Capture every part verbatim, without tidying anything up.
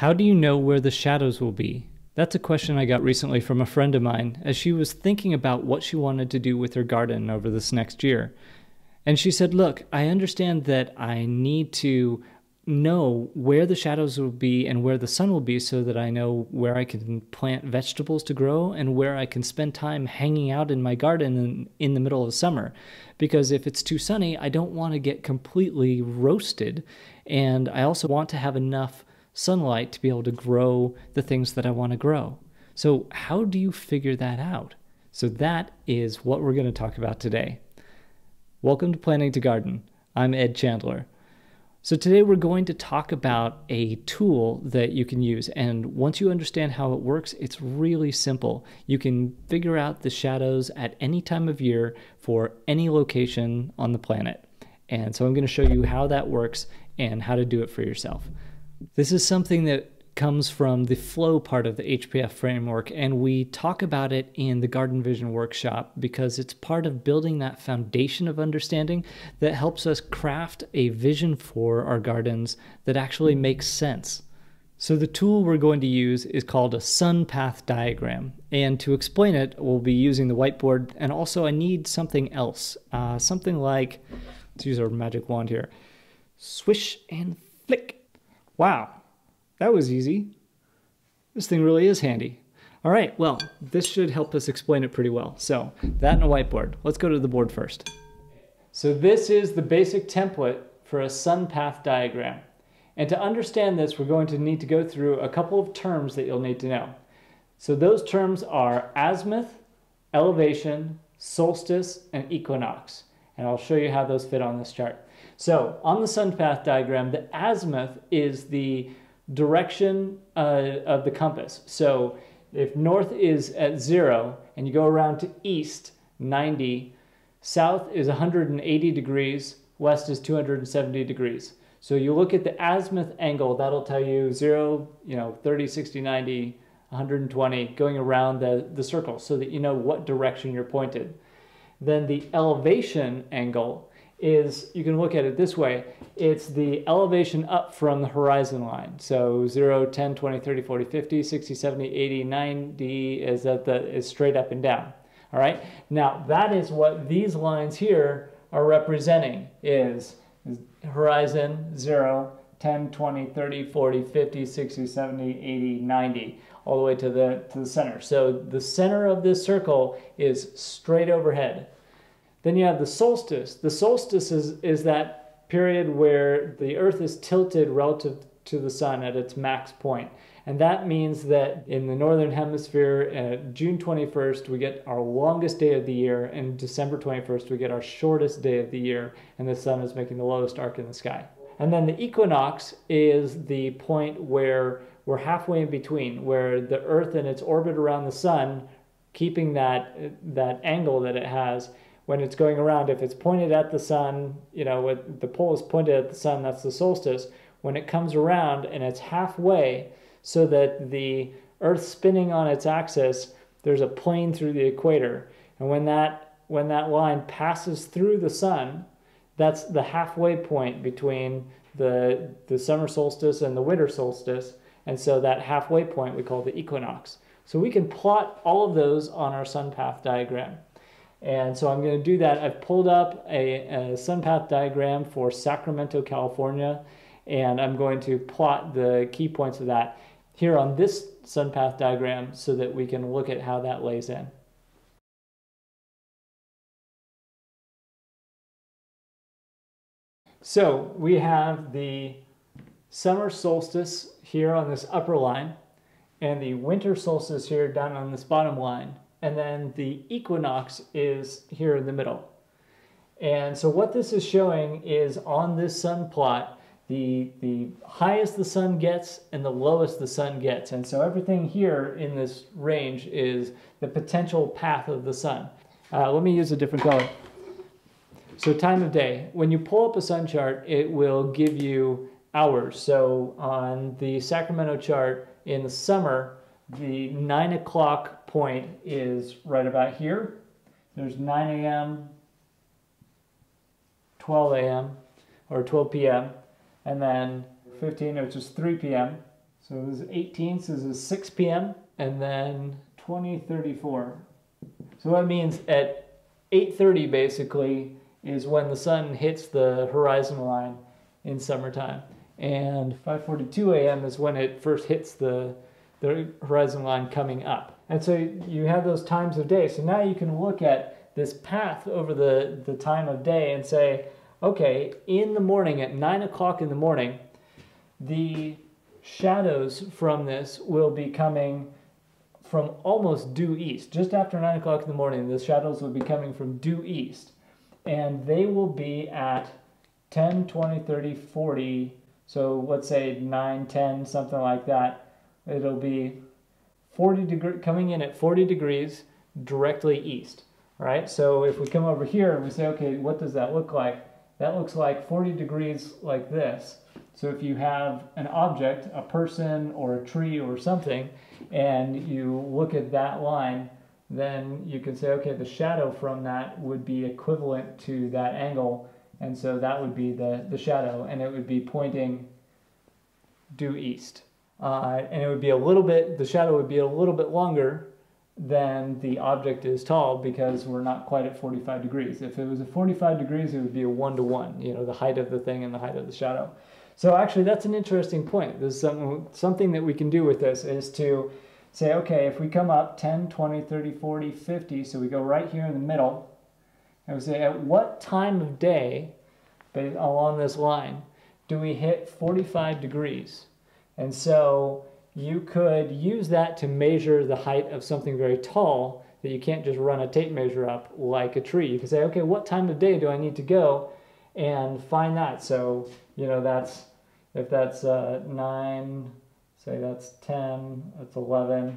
How do you know where the shadows will be? That's a question I got recently from a friend of mine as she was thinking about what she wanted to do with her garden over this next year. And she said, look, I understand that I need to know where the shadows will be and where the sun will be so that I know where I can plant vegetables to grow and where I can spend time hanging out in my garden in, in the middle of summer. Because if it's too sunny, I don't want to get completely roasted. And I also want to have enough sunlight to be able to grow the things that I want to grow. So how do you figure that out? So that is what we're going to talk about today. Welcome to Planning to Garden. I'm Ed Chandler. So today we're going to talk about a tool that you can use, and once you understand how it works, it's really simple. You can figure out the shadows at any time of year for any location on the planet. And so I'm going to show you how that works and how to do it for yourself. This is something that comes from the flow part of the H P F framework, and we talk about it in the Garden Vision workshop because it's part of building that foundation of understanding that helps us craft a vision for our gardens that actually makes sense. So the tool we're going to use is called a Sun Path Diagram, and to explain it we'll be using the whiteboard, and also I need something else, uh, something like, let's use our magic wand here, swish and flick. Wow. That was easy. This thing really is handy. All right, well, this should help us explain it pretty well. So that and a whiteboard. Let's go to the board first. So this is the basic template for a sun path diagram. And to understand this, we're going to need to go through a couple of terms that you'll need to know. So those terms are azimuth, elevation, solstice, and equinox. And I'll show you how those fit on this chart. So on the sun path diagram, the azimuth is the direction uh, of the compass. So if north is at zero and you go around to east ninety, south is one hundred eighty degrees, west is two hundred seventy degrees. So you look at the azimuth angle, that'll tell you zero, you know, thirty, sixty, ninety, one hundred twenty, going around the, the circle so that you know what direction you're pointed. Then the elevation angle is, you can look at it this way, it's the elevation up from the horizon line. So zero, ten, twenty, thirty, forty, fifty, sixty, seventy, eighty, ninety is, at the, is straight up and down. All right, now that is what these lines here are representing, is horizon, zero, ten, twenty, thirty, forty, fifty, sixty, seventy, eighty, ninety, all the way to the, to the center. So the center of this circle is straight overhead. Then you have the solstice. The solstice is, is that period where the Earth is tilted relative to the sun at its max point. And that means that in the Northern Hemisphere, uh, June twenty-first, we get our longest day of the year, and December twenty-first, we get our shortest day of the year, and the sun is making the lowest arc in the sky. And then the equinox is the point where we're halfway in between, where the Earth and its orbit around the sun, keeping that, that angle that it has, when it's going around, if it's pointed at the sun, you know, with the pole is pointed at the sun, that's the solstice. When it comes around and it's halfway so that the Earth spinning on its axis, there's a plane through the equator. And when that, when that line passes through the sun, that's the halfway point between the, the summer solstice and the winter solstice. And so that halfway point we call the equinox. So we can plot all of those on our sun path diagram. And so I'm going to do that. I've pulled up a, a sun path diagram for Sacramento, California, and I'm going to plot the key points of that here on this sun path diagram so that we can look at how that lays in. So we have the summer solstice here on this upper line and the winter solstice here down on this bottom line. And then the equinox is here in the middle. And so what this is showing is on this sun plot, the, the highest the sun gets and the lowest the sun gets. And so everything here in this range is the potential path of the sun. Uh, let me use a different color. So time of day. When you pull up a sun chart, it will give you hours. So on the Sacramento chart in the summer, the nine o'clock point is right about here. There's nine A M, twelve A M, or twelve P M, and then fifteen, which is three P M So this is eighteenth, so this is six p m and then twenty thirty-four. So that means at eight thirty basically is when the sun hits the horizon line in summertime. And five forty-two a m is when it first hits the, the horizon line coming up. And so you have those times of day. So now you can look at this path over the, the time of day and say, okay, in the morning at nine o'clock in the morning, the shadows from this will be coming from almost due east. Just after nine o'clock in the morning, the shadows will be coming from due east. And they will be at ten, twenty, thirty, forty. So let's say nine, ten, something like that. It'll be forty degree, coming in at forty degrees directly east. All right, so if we come over here and we say, okay, what does that look like? That looks like forty degrees like this. So if you have an object, a person or a tree or something, and you look at that line, then you can say, okay, the shadow from that would be equivalent to that angle. And so that would be the, the shadow, and it would be pointing due east. Uh, and it would be a little bit, the shadow would be a little bit longer than the object is tall because we're not quite at forty-five degrees. If it was at forty-five degrees, it would be a one to one, you know, the height of the thing and the height of the shadow. So actually that's an interesting point. There's some, something that we can do with this is to say, okay, if we come up ten, twenty, thirty, forty, fifty, so we go right here in the middle, and we say, at what time of day along this line do we hit forty-five degrees? And so you could use that to measure the height of something very tall that you can't just run a tape measure up like a tree. You can say, okay, what time of day do I need to go and find that? So, you know, that's, if that's uh, nine, say that's ten, that's eleven.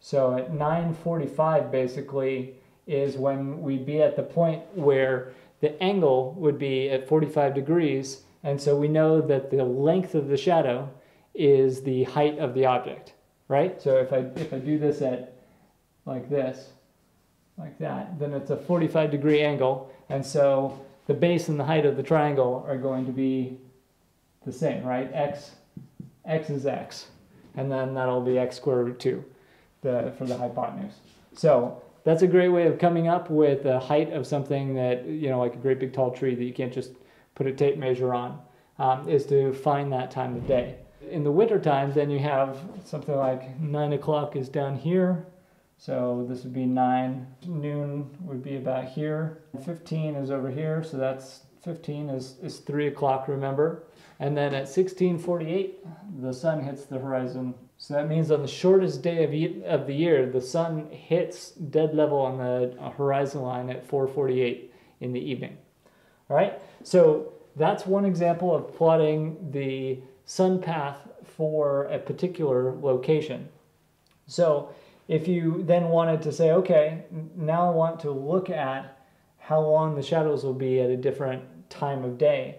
So at nine forty-five basically is when we'd be at the point where the angle would be at forty-five degrees. And so we know that the length of the shadow is the height of the object, right? So if I, if I do this at like this, like that, then it's a forty-five degree angle. And so the base and the height of the triangle are going to be the same, right? X, X is X. And then that'll be X square root two the, for the hypotenuse. So that's a great way of coming up with the height of something that, you know, like a great big tall tree that you can't just put a tape measure on, um, is to find that time of day. In the winter time, then you have something like nine o'clock is down here. So this would be nine. Noon would be about here. fifteen is over here. So that's fifteen is, is three o'clock, remember? And then at sixteen forty-eight, the sun hits the horizon. So that means on the shortest day of, e of the year, the sun hits dead level on the horizon line at four forty-eight in the evening. All right, so that's one example of plotting the sun path for a particular location. So if you then wanted to say, okay, now I want to look at how long the shadows will be at a different time of day,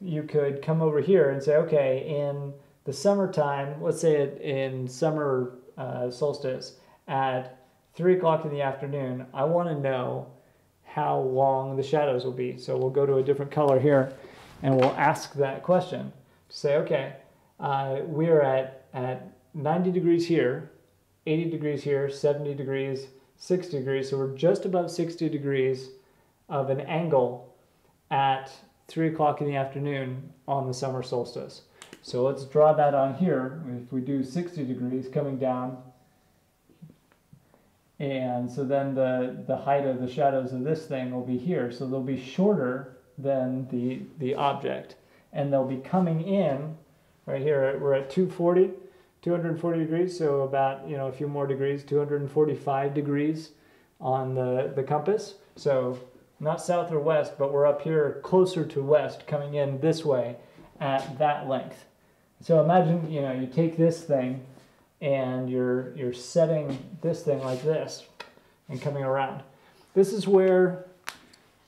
you could come over here and say, okay, in the summertime, let's say it in summer uh, solstice at three o'clock in the afternoon, I want to know how long the shadows will be. So we'll go to a different color here and we'll ask that question. Say, okay, uh, we're at, at ninety degrees here, eighty degrees here, seventy degrees, sixty degrees. So we're just above sixty degrees of an angle at three o'clock in the afternoon on the summer solstice. So let's draw that on here. If we do sixty degrees coming down, and so then the, the height of the shadows of this thing will be here. So they'll be shorter than the, the object. And they'll be coming in right here. We're at two forty, two forty degrees, so about, you know, a few more degrees, two forty-five degrees on the, the compass. So not south or west, but we're up here closer to west coming in this way at that length. So imagine, you know, you take this thing and you're, you're setting this thing like this and coming around. This is where,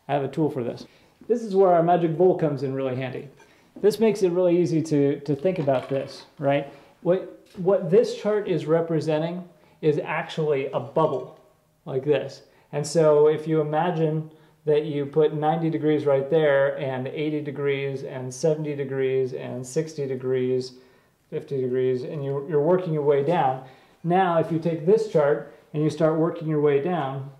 I have a tool for this. This is where our magic bowl comes in really handy. This makes it really easy to, to think about this, right? What, what this chart is representing is actually a bubble like this. And so if you imagine that you put ninety degrees right there and eighty degrees and seventy degrees and sixty degrees fifty degrees, and you, you're working your way down. Now, if you take this chart and you start working your way down,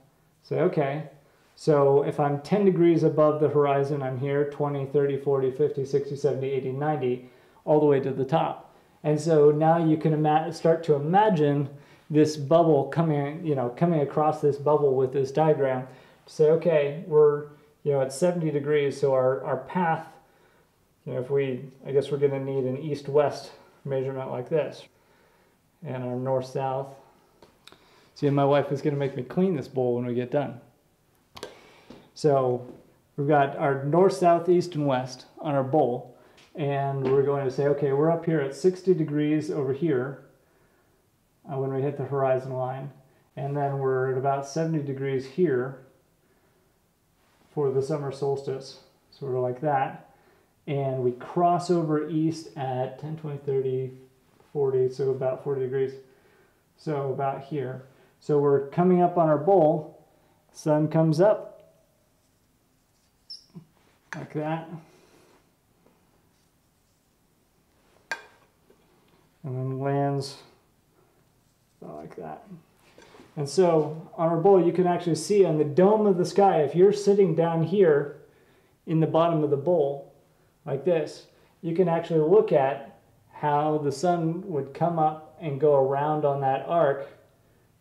say, okay, so if I'm ten degrees above the horizon, I'm here, twenty, thirty, forty, fifty, sixty, seventy, eighty, ninety, all the way to the top. And so now you can ima- start to imagine this bubble coming, you know, coming across this bubble with this diagram to say, okay, we're, you know, at seventy degrees, so our, our path, you know, if we, I guess we're going to need an east-west measurement like this, and our north-south. See, my wife is going to make me clean this bowl when we get done. So we've got our north, south, east, and west on our bowl, and we're going to say, okay, we're up here at sixty degrees over here uh, when we hit the horizon line, and then we're at about seventy degrees here for the summer solstice, sort of like that, and we cross over east at ten, twenty, thirty, forty, so about forty degrees, so about here. So we're coming up on our bowl, sun comes up, like that. And then lands like that. And so on our bowl, you can actually see on the dome of the sky, if you're sitting down here in the bottom of the bowl, like this, you can actually look at how the sun would come up and go around on that arc,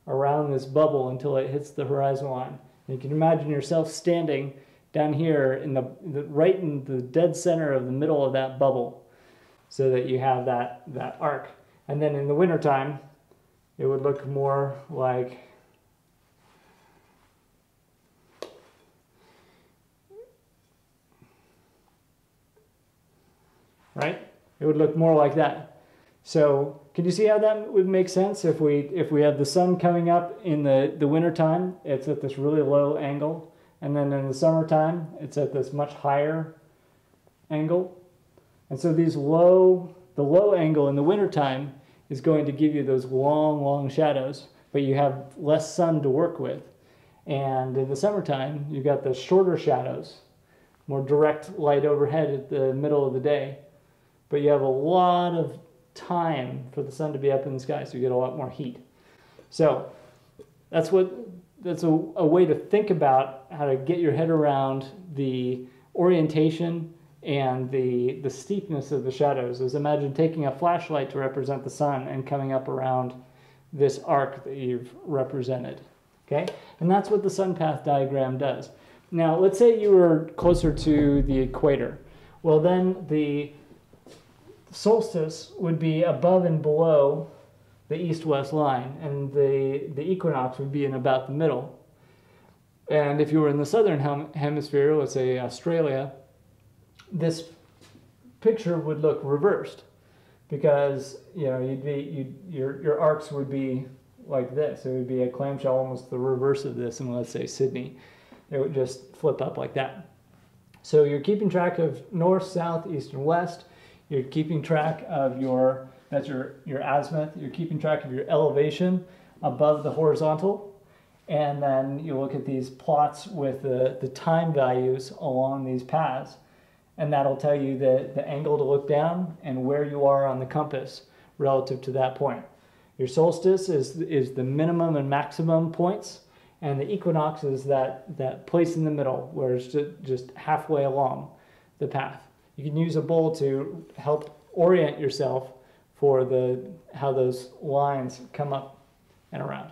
around this bubble until it hits the horizon line. And you can imagine yourself standing down here in the, the right in the dead center of the middle of that bubble, so that you have that that arc. And then in the wintertime, it would look more like right. It would look more like that. So can you see how that would make sense if we if we had the sun coming up in the, the winter time, it's at this really low angle, and then in the summertime it's at this much higher angle. And so these low the low angle in the wintertime is going to give you those long, long shadows, but you have less sun to work with. And in the summertime, you've got the shorter shadows, more direct light overhead at the middle of the day, but you have a lot of time for the sun to be up in the sky, so you get a lot more heat. So that's what that's a, a way to think about how to get your head around the orientation and the the steepness of the shadows. Is imagine taking a flashlight to represent the sun and coming up around this arc that you've represented. Okay, and that's what the sun path diagram does. Now let's say you were closer to the equator. Well, then the solstice would be above and below the east-west line, and the, the equinox would be in about the middle. And if you were in the southern hem hemisphere, let's say Australia, this picture would look reversed, because you know you'd be you'd, your your arcs would be like this. It would be a clamshell, almost the reverse of this. And let's say Sydney, it would just flip up like that. So you're keeping track of north, south, east, and west. You're keeping track of your, that's your, your azimuth. You're keeping track of your elevation above the horizontal. And then you look at these plots with the, the time values along these paths. And that'll tell you the, the angle to look down and where you are on the compass relative to that point. Your solstice is, is the minimum and maximum points. And the equinox is that, that place in the middle where it's just halfway along the path. You can use a bowl to help orient yourself for the how those lines come up and around.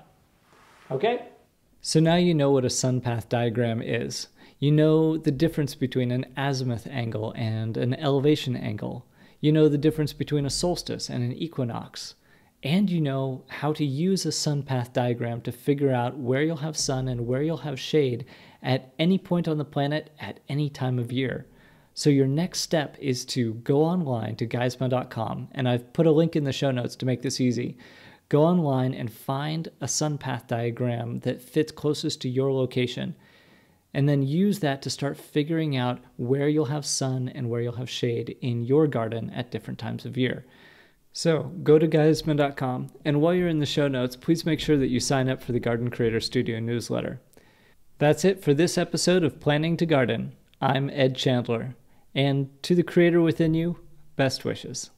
Okay? So now you know what a sun path diagram is. You know the difference between an azimuth angle and an elevation angle. You know the difference between a solstice and an equinox. And you know how to use a sun path diagram to figure out where you'll have sun and where you'll have shade at any point on the planet at any time of year. So your next step is to go online to gaisma dot com, and I've put a link in the show notes to make this easy. Go online and find a sun path diagram that fits closest to your location, and then use that to start figuring out where you'll have sun and where you'll have shade in your garden at different times of year. So go to gaisma dot com, and while you're in the show notes, please make sure that you sign up for the Garden Creator Studio newsletter. That's it for this episode of Planning to Garden. I'm Ed Chandler. And to the creator within you, best wishes.